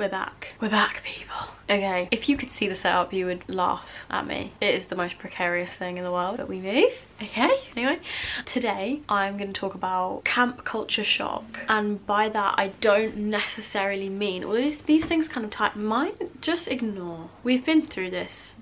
We're back, people. Okay, if you could see the setup, you would laugh at me. It is the most precarious thing in the world, but we move. Okay, anyway, today I'm going to talk about camp culture shock. And by that, I don't necessarily mean, well, these things kind of type mine, just ignore. We've been through this.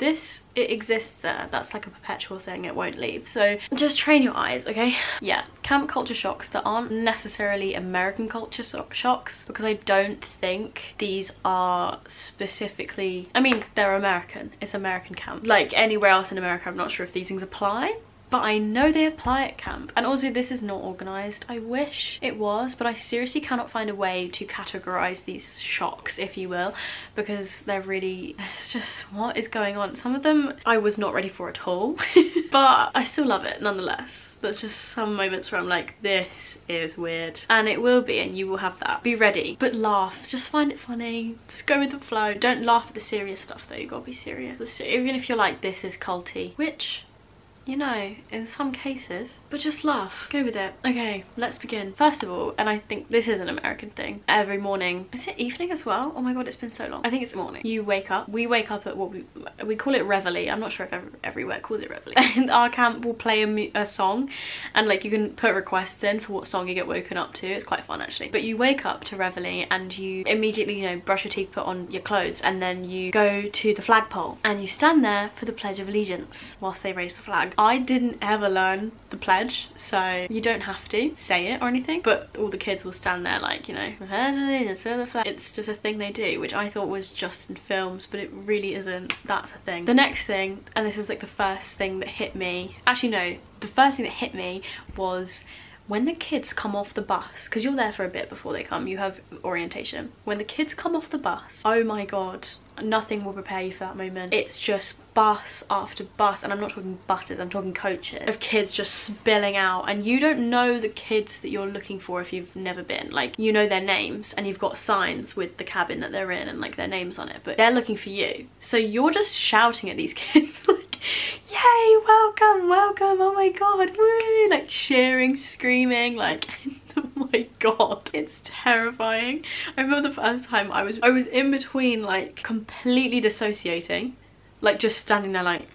It exists there. That's like a perpetual thing. It won't leave. So just train your eyes, okay? Yeah, camp culture shocks that aren't necessarily American culture shocks, because I don't think these are specifically, I mean, they're American. It's American camp. Like anywhere else in America, I'm not sure if these things apply. But I know they apply at camp. And also, this is not organised. I wish it was, but I seriously cannot find a way to categorise these shocks, if you will, because they're really, it's just what is going on. Some of them I was not ready for at all, but I still love it nonetheless. There's just some moments where I'm like, this is weird. And it will be, and you will have that. Be ready, but laugh. Just find it funny. Just go with the flow. Don't laugh at the serious stuff though. You gotta be serious. Even if you're like, this is culty, which, you know, in some cases, but just laugh, go with it. Okay, let's begin. First of all, and I think this is an American thing, every morning, is it evening as well? Oh my god, it's been so long. I think it's morning. You wake up, we wake up at what we call it reveille. I'm not sure if everywhere calls it reveille. And our camp will play a song, and like you can put requests in for what song you get woken up to. It's quite fun actually. But you wake up to reveille and you immediately, you know, brush your teeth, put on your clothes, and then you go to the flagpole and you stand there for the Pledge of Allegiance whilst they raise the flag. I didn't ever learn the pledge, so you don't have to say it or anything, but all the kids will stand there like, you know, it's just a thing they do, which I thought was just in films, but it really isn't. That's a thing. The next thing, and this is like the first thing that hit me, actually no, the first thing that hit me was when the kids come off the bus, because you're there for a bit before they come, you have orientation. When the kids come off the bus, oh my god, nothing will prepare you for that moment. It's just bus after bus, and I'm not talking buses, I'm talking coaches, of kids just spilling out, and you don't know the kids that you're looking for if you've never been. Like, you know their names, and you've got signs with the cabin that they're in and like their names on it, but they're looking for you, so you're just shouting at these kids like, yay, welcome, welcome, oh my god, woo, like cheering, screaming, like oh my god, it's terrifying. I remember the first time I was in between like completely dissociating, like just standing there like,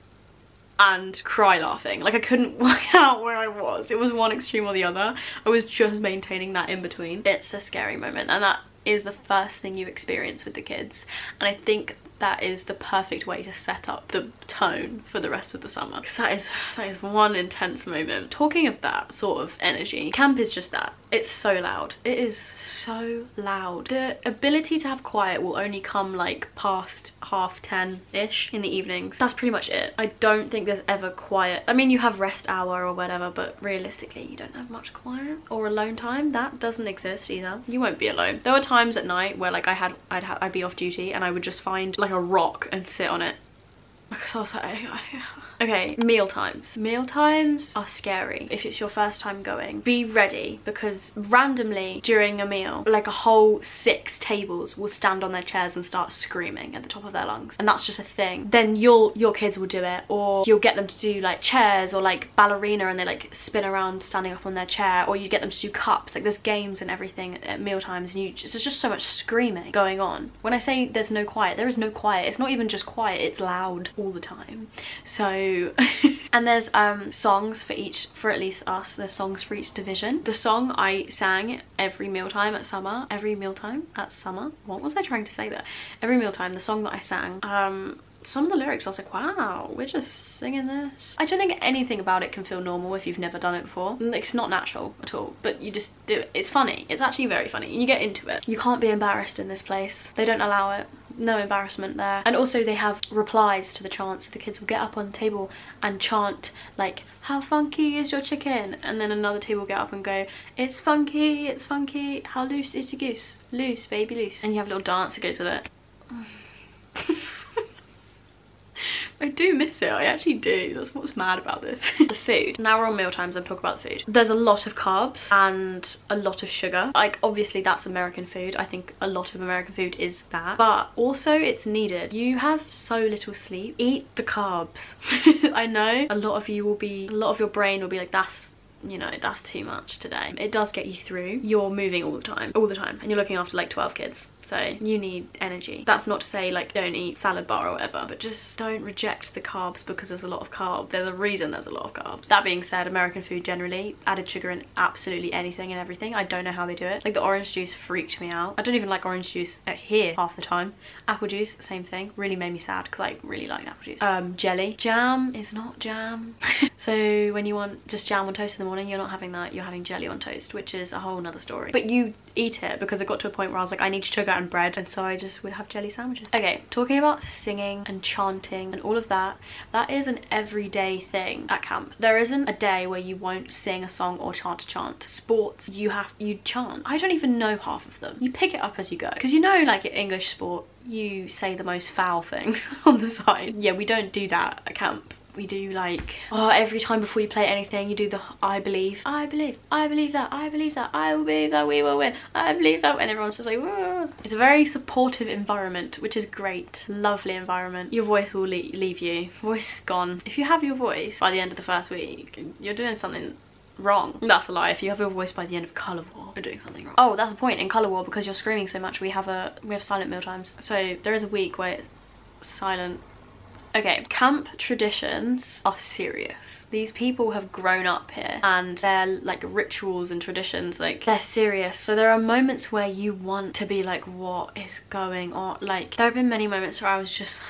and cry laughing. Like I couldn't work out where I was. It was one extreme or the other. I was just maintaining that in between. It's a scary moment, and that is the first thing you experience with the kids, and I think that is the perfect way to set up the tone for the rest of the summer, because that is one intense moment. Talking of that sort of energy, camp is just that. It's so loud. It is so loud. The ability to have quiet will only come like past 10:30-ish in the evenings. That's pretty much it. I don't think there's ever quiet. I mean, you have rest hour or whatever, but realistically you don't have much quiet or alone time. That doesn't exist either. You won't be alone. There were times at night where like I'd be off duty and I would just find like a rock and sit on it, because I was like, okay. Meal times are scary. If it's your first time going, be ready, because randomly during a meal, like a whole 6 tables will stand on their chairs and start screaming at the top of their lungs, and that's just a thing. Then your kids will do it, or you'll get them to do like chairs or like ballerina, and they like spin around standing up on their chair, or you get them to do cups. Like there's games and everything at meal times, and there's just so much screaming going on. When I say there's no quiet, there is no quiet. It's not even just quiet, it's loud all the time. So and there's songs for at least us, there's songs for each division. The song I sang every mealtime, the song that I sang, some of the lyrics I was like, wow, we're just singing this. I don't think anything about it can feel normal if you've never done it before. It's not natural at all, but you just do it. It's funny. It's actually very funny, and you get into it. You can't be embarrassed in this place. They don't allow it. No embarrassment there. And also they have replies to the chants. The kids will get up on the table and chant like, how funky is your chicken? And then another table will get up and go, it's funky, how loose is your goose? Loose, baby, loose. And you have a little dance that goes with it. I do miss it, I actually do. That's what's mad about this. The food. Now we're on meal times, I'm talking about the food. There's a lot of carbs and a lot of sugar. Like obviously that's American food. I think a lot of American food is that, but also it's needed. You have so little sleep. Eat the carbs. I know a lot of your brain will be like, that's, you know, that's too much today. It does get you through. You're moving all the time, and you're looking after like 12 kids. So you need energy. That's not to say like don't eat salad bar or whatever, but just don't reject the carbs because there's a lot of carbs. There's a reason there's a lot of carbs. That being said, American food generally, added sugar in absolutely anything and everything. I don't know how they do it. Like the orange juice freaked me out. I don't even like orange juice here half the time. Apple juice, same thing. Really made me sad because I really like apple juice. Jelly. Jam is not jam. So when you want just jam on toast in the morning, you're not having that. You're having jelly on toast, which is a whole nother story. But you eat it because it got to a point where I was like, I need sugar and bread, and so I just would have jelly sandwiches. Okay, talking about singing and chanting and all of that, that is an everyday thing at camp. There isn't a day where you won't sing a song or chant a chant. Sports, you chant. I don't even know half of them. You pick it up as you go, because you know, like at English sport, you say the most foul things on the side. Yeah, we don't do that at camp. We do like, oh, every time before you play anything, you do the I believe that, I will believe that we will win, I believe that, and everyone's just like, whoa. It's a very supportive environment, which is great. Lovely environment. Your voice will leave you. Voice gone. If you have your voice by the end of the first week, you're doing something wrong. That's a lie. If you have your voice by the end of Colour War, you're doing something wrong. Oh, that's the point. In Colour War, because you're screaming so much, we have silent meal times. So there is a week where it's silent. Okay, camp traditions are serious. These people have grown up here and their like rituals and traditions, like they're serious. So there are moments where you want to be like, what is going on? Like there have been many moments where I was just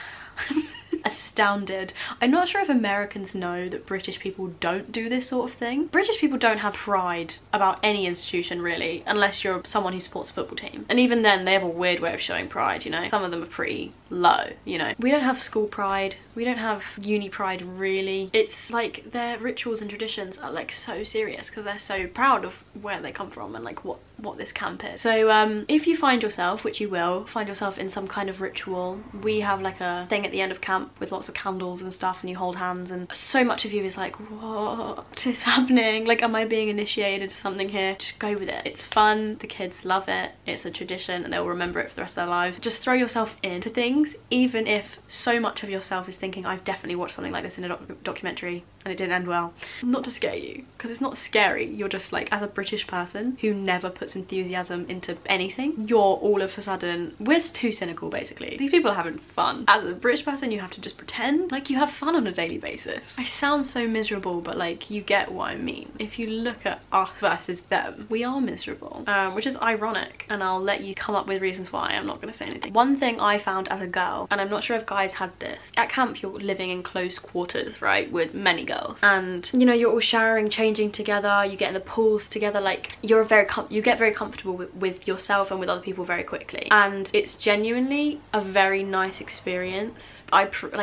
astounded. I'm not sure if Americans know that British people don't do this sort of thing. British people don't have pride about any institution really, unless you're someone who supports a football team. And even then they have a weird way of showing pride, you know? Some of them are pretty low, you know. We don't have school pride, we don't have uni pride really. It's like their rituals and traditions are like so serious because they're so proud of where they come from and like what this camp is. So if you find yourself, which you will, find yourself in some kind of ritual, we have like a thing at the end of camp with lots of candles and stuff and you hold hands, and so much of you is like, what is happening? Like, am I being initiated to something here? Just go with it. It's fun, the kids love it, it's a tradition and they'll remember it for the rest of their lives. Just throw yourself into things. Even if so much of yourself is thinking, I've definitely watched something like this in a documentary and it didn't end well. Not to scare you, because it's not scary. You're just like, as a British person who never puts enthusiasm into anything, you're all of a sudden, we're too cynical basically. These people are having fun. As a British person, you have to just pretend like you have fun on a daily basis. I sound so miserable, but like you get what I mean. If you look at us versus them, we are miserable, which is ironic, and I'll let you come up with reasons why. I'm not gonna say anything. One thing I found as a girl, and I'm not sure if guys had this, at camp you're living in close quarters, right, with many girls, and you know, you're all showering, changing together, you get in the pools together, like you're you get very comfortable with yourself and with other people very quickly, and it's genuinely a very nice experience.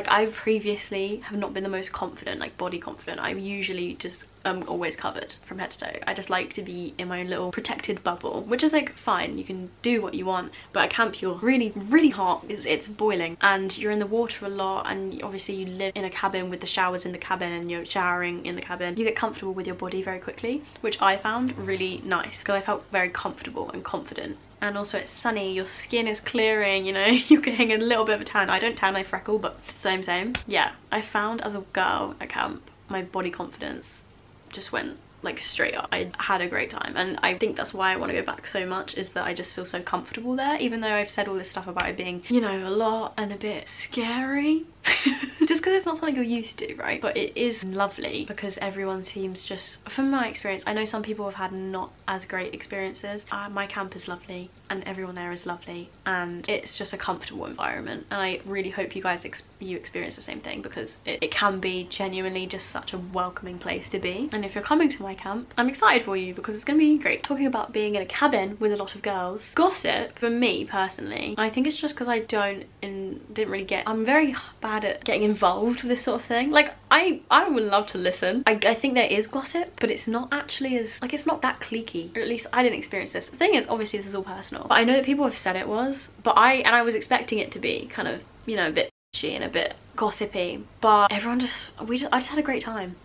I previously have not been the most confident, like body confident. I'm usually just always covered from head to toe. I just like to be in my own little protected bubble, which is like fine, you can do what you want, but at camp you're really, really hot. It's boiling and you're in the water a lot, and obviously you live in a cabin with the showers in the cabin and you're showering in the cabin. You get comfortable with your body very quickly, which I found really nice because I felt very comfortable and confident. And also it's sunny, your skin is clearing, you know, you're getting a little bit of a tan. I don't tan, I freckle, but same. Yeah, I found as a girl at camp, my body confidence just went like straight up. I had a great time, and I think that's why I want to go back so much, is that I just feel so comfortable there, even though I've said all this stuff about it being, you know, a lot and a bit scary. Just because it's not something you're used to, right? But it is lovely because everyone seems just, from my experience, I know some people have had not as great experiences. My camp is lovely and everyone there is lovely, and it's just a comfortable environment, and I really hope you guys experience the same thing, because it can be genuinely just such a welcoming place to be. And if you're coming to my camp, I'm excited for you because it's gonna be great. Talking about being in a cabin with a lot of girls, gossip, for me personally, I think it's just because I didn't really get, I'm very bad at getting involved with this sort of thing. Like I would love to listen. I think there is gossip, but it's not actually as, like, it's not that cliquey, or at least I didn't experience this. The thing is, obviously this is all personal, but I know that people have said it was, but I was expecting it to be kind of, you know, a bit bitchy and a bit gossipy, but everyone just I just had a great time.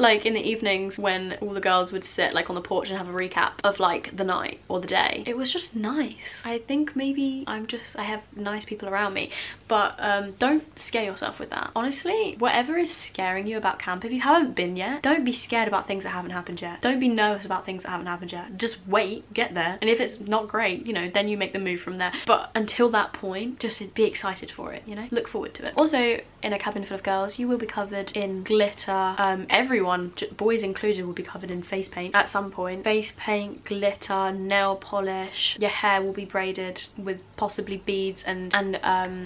like in the evenings when all the girls would sit like on the porch and have a recap of like the night or the day. It was just nice. I think maybe I have nice people around me, but don't scare yourself with that. Honestly, whatever is scaring you about camp, if you haven't been yet, don't be scared about things that haven't happened yet. Don't be nervous about things that haven't happened yet. Just wait, get there, and if it's not great, you know, then you make the move from there. But until that point, just be excited for it, you know, look forward to it. Also, in a cabin full of girls, you will be covered in glitter. Everyone, boys included, will be covered in face paint at some point. Face paint, glitter, nail polish. Your hair will be braided with possibly beads and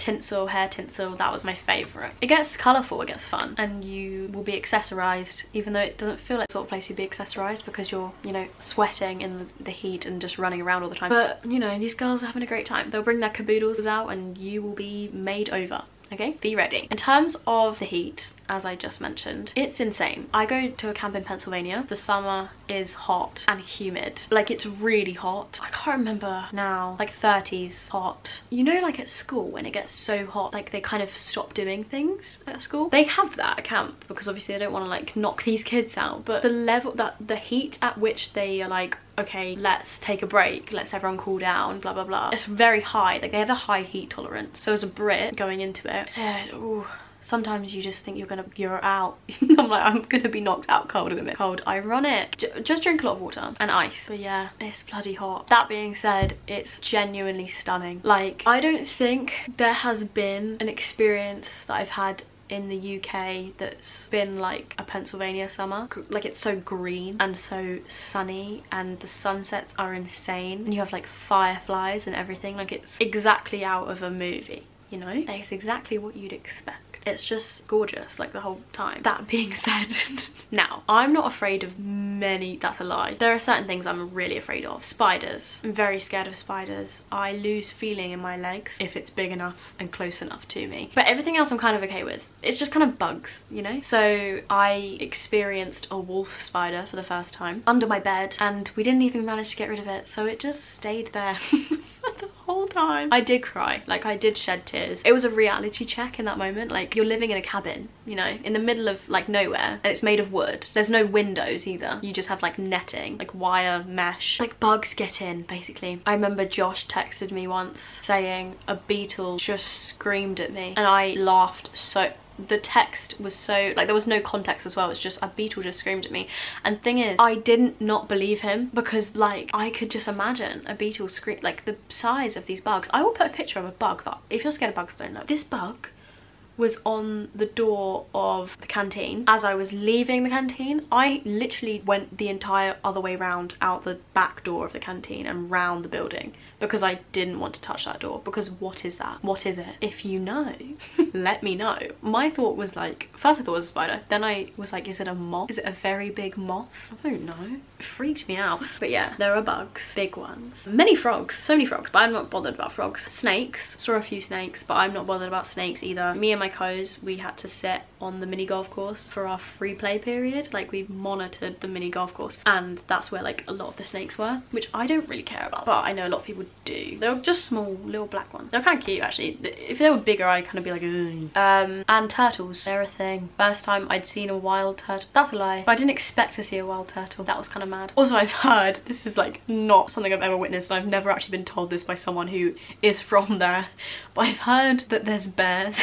tinsel, hair tinsel. That was my favorite. It gets colorful, it gets fun, and you will be accessorized, even though it doesn't feel like the sort of place you'd be accessorized because you're, you know, sweating in the heat and just running around all the time. But, you know, these girls are having a great time. They'll bring their caboodles out and you will be made over. Okay, be ready. In terms of the heat, as I just mentioned, it's insane. I go to a camp in Pennsylvania. The summer is hot and humid. Like, it's really hot. I can't remember now, like 30s hot. You know, like at school when it gets so hot, like they kind of stop doing things at school. They have that at camp because obviously they don't want to like knock these kids out, but the level that the heat at which they are like, okay, let's take a break, let's everyone cool down, blah blah blah, it's very high. Like, they have a high heat tolerance. So as a Brit going into it, sometimes you just think you're out. I'm like, I'm gonna be knocked out cold in a minute. Cold, ironic. Just drink a lot of water and ice. But yeah, it's bloody hot. That being said, it's genuinely stunning. Like, I don't think there has been an experience that I've had in the UK that's been like a Pennsylvania summer. Like, it's so green and so sunny and the sunsets are insane and you have like fireflies and everything. Like, it's exactly out of a movie, you know? Like, it's exactly what you'd expect. It's just gorgeous, like, the whole time. That being said, now, I'm not afraid of many, that's a lie. There are certain things I'm really afraid of. Spiders. I'm very scared of spiders. I lose feeling in my legs if it's big enough and close enough to me. But everything else I'm kind of okay with. It's just kind of bugs, you know? So I experienced a wolf spider for the first time under my bed and we didn't even manage to get rid of it, so it just stayed there. Whole time. I did cry, like, I did shed tears. It was a reality check in that moment. Like, you're living in a cabin, you know, in the middle of like nowhere, and it's made of wood. There's no windows either. You just have like netting, like wire mesh, like bugs get in basically. I remember Josh texted me once saying a beetle just screamed at me, and I laughed so. The text was so, like, there was no context as well. It's just a beetle just screamed at me. And thing is, I didn't not believe him because, like, I could just imagine a beetle scream, like the size of these bugs. I will put a picture of a bug, but if you're scared of bugs, don't look. This bug was on the door of the canteen. As I was leaving the canteen, I literally went the entire other way round out the back door of the canteen and round the building because I didn't want to touch that door. Because what is that? What is it? If you know, let me know. My thought was like, first I thought it was a spider, then I was like, is it a moth? Is it a very big moth? I don't know. It freaked me out. But yeah, there are bugs, big ones. Many frogs, so many frogs, but I'm not bothered about frogs. Snakes, saw a few snakes, but I'm not bothered about snakes either. Me and my co's, we had to sit on the mini golf course for our free play period. Like, we monitored the mini golf course and that's where like a lot of the snakes were, which I don't really care about, but I know a lot of people do. They were just small little black ones. They're kind of cute actually. If they were bigger, I'd kind of be like, ugh. And turtles, they're a thing. First time I'd seen a wild turtle. That's a lie, but I didn't expect to see a wild turtle. That was kind of mad. Also, I've heard, this is like not something I've ever witnessed and I've never actually been told this by someone who is from there, but I've heard that there's bears.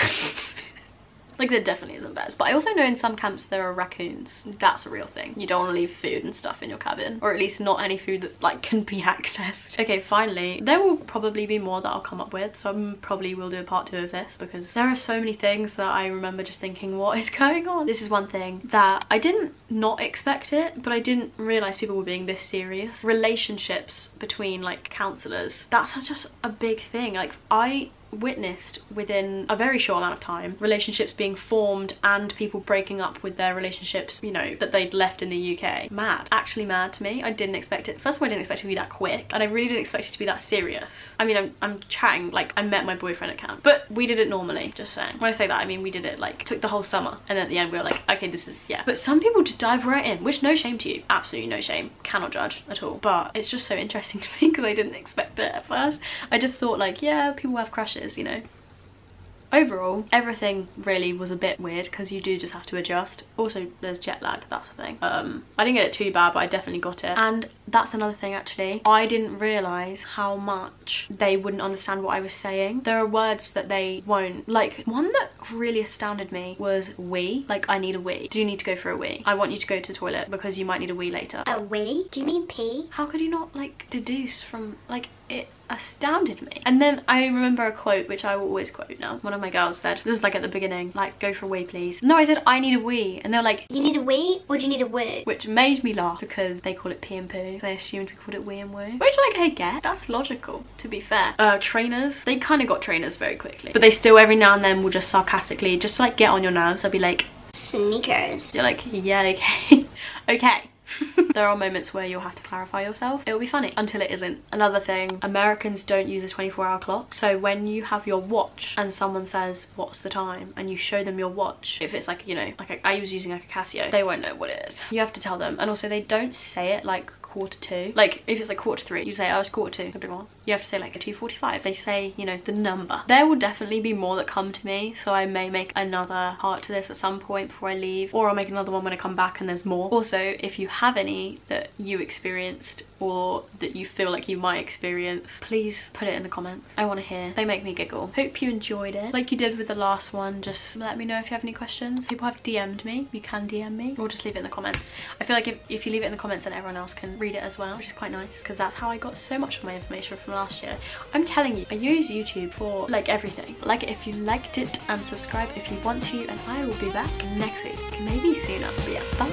Like, there definitely isn't bears, but I also know in some camps there are raccoons. That's a real thing. You don't want to leave food and stuff in your cabin, or at least not any food that like can be accessed. Okay, finally, there will probably be more that I'll come up with, so I probably will do a part 2 of this because there are so many things that I remember just thinking, what is going on? This is one thing that I didn't not expect it, but I didn't realise people were being this serious. Relationships between like counsellors, that's just a big thing. Like, I witnessed within a very short amount of time relationships being formed and people breaking up with their relationships, you know, that they'd left in the UK. Mad, actually mad to me. I didn't expect it. First of all, I didn't expect it to be that quick and I really didn't expect it to be that serious. I mean, I'm chatting like I met my boyfriend at camp, but we did it normally, just saying. When I say that, I mean we did it like took the whole summer and then at the end we were like, okay, this is, yeah. But some people just dive right in, which, no shame to you, absolutely no shame, cannot judge at all, but it's just so interesting to me because I didn't expect it at first. I just thought like, yeah, people have crushes, you know, Overall, everything really was a bit weird because you do just have to adjust. Also, there's jet lag, that's the thing. I didn't get it too bad, but I definitely got it. And that's another thing actually. I didn't realise how much they wouldn't understand what I was saying. There are words that they won't. Like, one that really astounded me was wee. Like, I need a wee. Do you need to go for a wee? I want you to go to the toilet because you might need a wee later. A wee? Do you mean pee? How could you not, like, deduce from, like, it astounded me. And then I remember a quote which I will always quote now. One of my girls said, this was like at the beginning, like, go for a wee please. No, I said I need a wee, and they were like, you need a wee or do you need a woo? Which made me laugh because they call it pee and poo. They assumed we called it wee and woo, which, like, I get, that's logical to be fair. Trainers, they kind of got trainers very quickly, but they still every now and then will just sarcastically just like get on your nerves. They'll be like, sneakers. You're like, yeah, okay. Okay. There are moments where you'll have to clarify yourself. It'll be funny until it isn't. Another thing, Americans don't use a 24-hour clock. So when you have your watch and someone says, what's the time? And you show them your watch. If it's like, you know, like I was using like a Casio, they won't know what it is. You have to tell them. And also they don't say it like quarter to. Like if it's like quarter three, you say, oh, it's quarter to. You have to say like a 2:45. They say, you know, the number. There will definitely be more that come to me. So I may make another part to this at some point before I leave, or I'll make another one when I come back and there's more. Also, if you have any that you experienced or that you feel like you might experience, please put it in the comments. I want to hear. They make me giggle. Hope you enjoyed it like you did with the last one. Just let me know if you have any questions. People have DM'd me. You can DM me or just leave it in the comments. I feel like if you leave it in the comments then everyone else can read it as well, which is quite nice because that's how I got so much of my information from last year. I'm telling you, I use YouTube for like everything. Like it if you liked it and subscribe if you want to, and I will be back next week, maybe sooner, but yeah, bye.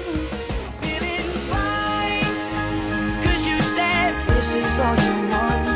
This is all you want.